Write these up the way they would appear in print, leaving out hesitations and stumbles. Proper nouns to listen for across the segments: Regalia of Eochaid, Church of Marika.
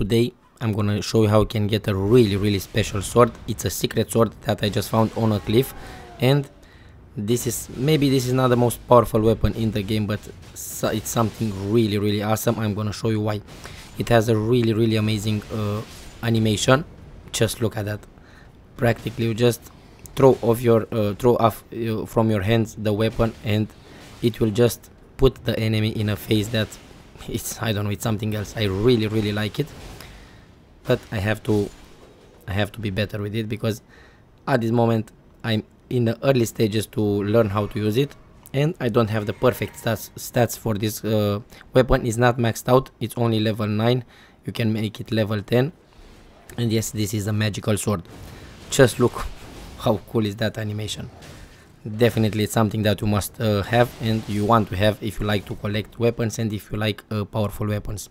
Today I'm gonna show you how you can get a really special sword. It's a secret sword that I just found on a cliff, and this is not the most powerful weapon in the game, but it's something really awesome. I'm gonna show you why. It has a really amazing animation. Just look at that. Practically you just throw off your from your hands the weapon, and it will just put the enemy in a phase that it's, I don't know, it's something else. I really like it, but I have to be better with it, because at this moment I'm in the early stages to learn how to use it, and I don't have the perfect stats for this weapon. It's not maxed out, it's only level 9. You can make it level 10. And yes, this is a magical sword. Just look how cool is that animation. Definitely it's something that you must have, and you want to have if you like to collect weapons and if you like powerful weapons.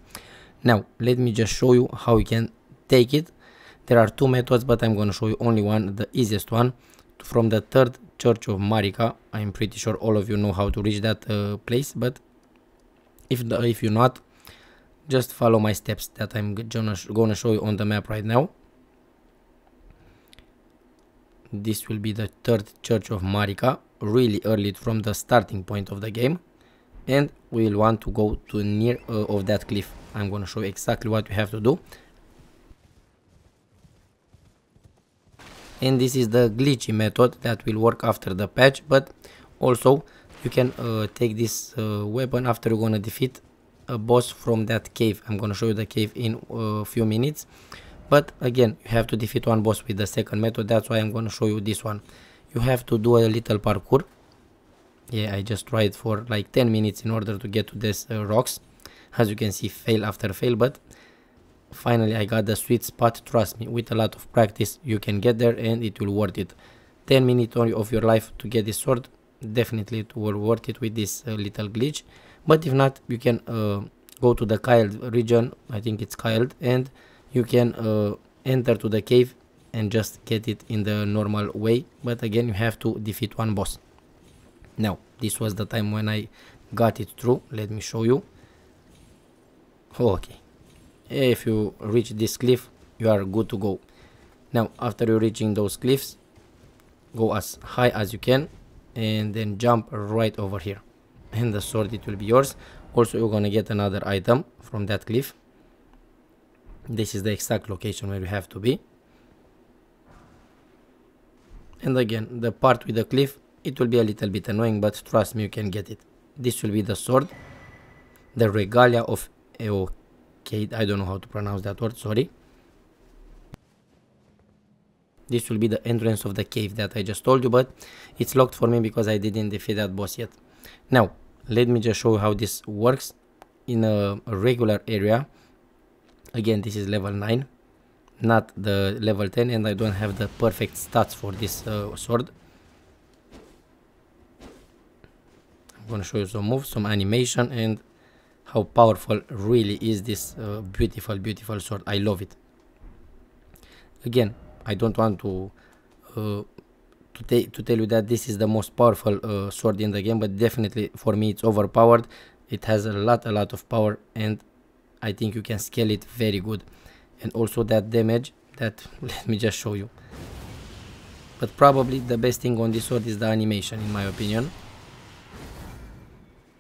Now let me just show you how you can take it. There are two methods, but I'm going to show you only one, the easiest one, from the third Church of Marika. I'm pretty sure all of you know how to reach that place, but if you not, just follow my steps that I'm gonna show you on the map right now. This will be the third Church of Marika, really early from the starting point of the game, and we'll want to go to near of that cliff. I'm gonna show you exactly what you have to do. And this is the glitchy method that will work after the patch, but also you can take this weapon after you're gonna defeat a boss from that cave. I'm gonna show you the cave in a few minutes, but again you have to defeat one boss with the second method. That's why I'm gonna show you this one. You have to do a little parkour. Yeah, I just tried for like 10 minutes in order to get to these rocks. As you can see, fail after fail, but finally I got the sweet spot. Trust me, with a lot of practice you can get there, and it will worth it. 10 minutes only of your life to get this sword. Definitely it will worth it with this little glitch. But if not, you can go to the Child region, I think it's Child, and you can enter to the cave and just get it in the normal way. But again you have to defeat one boss. Now this was the time when I got it through. Let me show you. Okay, if you reach this cliff you are good to go. Now after you reaching those cliffs, go as high as you can and then jump right over here, and the sword, it will be yours. Also you're gonna get another item from that cliff. This is the exact location where you have to be, and again the part with the cliff, it will be a little bit annoying, but trust me, you can get it. This will be the sword, the Regalia of Eochaid. I don't know how to pronounce that word, sorry. This will be the entrance of the cave that I just told you, but it's locked for me because I didn't defeat that boss yet. Now let me just show you how this works in a regular area. Again, this is level 9, not the level 10, and I don't have the perfect stats for this sword. I'm gonna show you some moves, some animation, and how powerful really is this beautiful sword. I love it. Again, I don't want to tell you that this is the most powerful sword in the game, but definitely for me it's overpowered. It has a lot of power, and I think you can scale it very good. And also that damage, that let me just show you. But probably the best thing on this sword is the animation, in my opinion,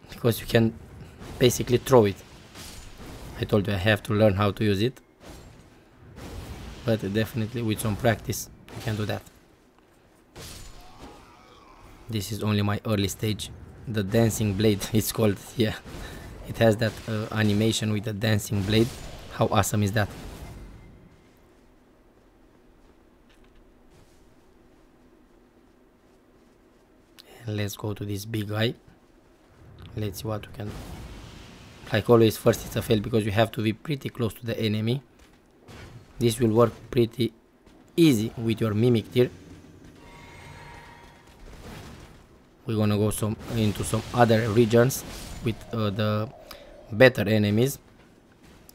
because you can basically throw it. I told you I have to learn how to use it, but definitely with some practice you can do that. This is only my early stage. The dancing blade it's called. Yeah, it has that animation with the dancing blade. How awesome is that? And let's go to this big guy. Let's see what we can do. Like always, first it's a fail because you have to be pretty close to the enemy. This will work pretty easy with your mimic tier. We're gonna go into some other regions with the better enemies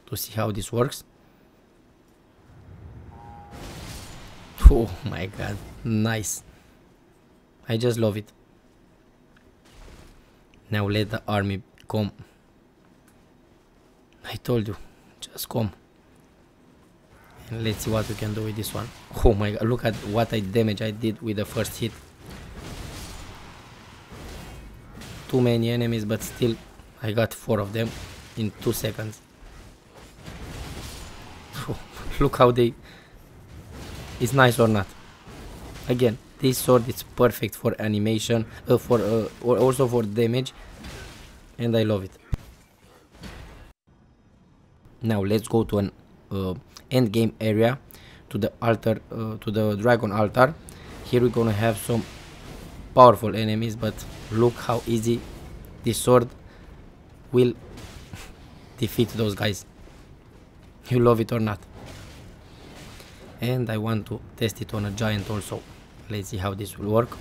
to see how this works. Oh my god, nice. I just love it. Now let the army come. I told you, just come. And let's see what we can do with this one. Oh my god, look at what damage I did with the first hit. Too many enemies, but still I got 4 of them in 2 seconds. Oh, look how they... It's nice or not. Again, this sword is perfect for animation, also for damage, and I love it. Now let's go to an end game area, to the altar, to the dragon altar. Here we're gonna have some powerful enemies, but look how easy this sword will defeat those guys. You love it or not. And I want to test it on a giant also. Let's see how this will work.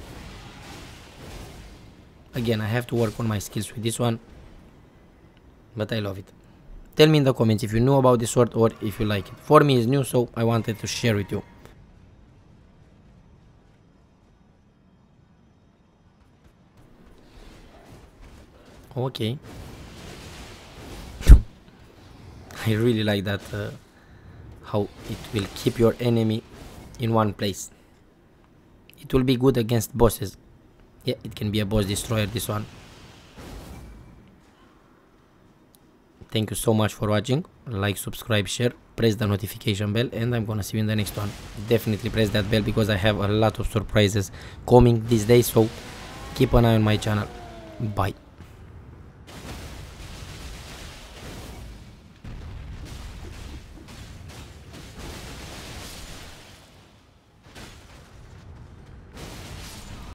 Again, I have to work on my skills with this one, but I love it. Tell me in the comments if you knew about this sword or if you like it. For me it's new, so I wanted to share with you. Okay. I really like that, how it will keep your enemy in one place. It will be good against bosses. Yeah, it can be a boss destroyer, this one. Thank you so much for watching. Like, subscribe, share, press the notification bell, and I'm gonna see you in the next one. Definitely press that bell because I have a lot of surprises coming these days, so keep an eye on my channel. Bye.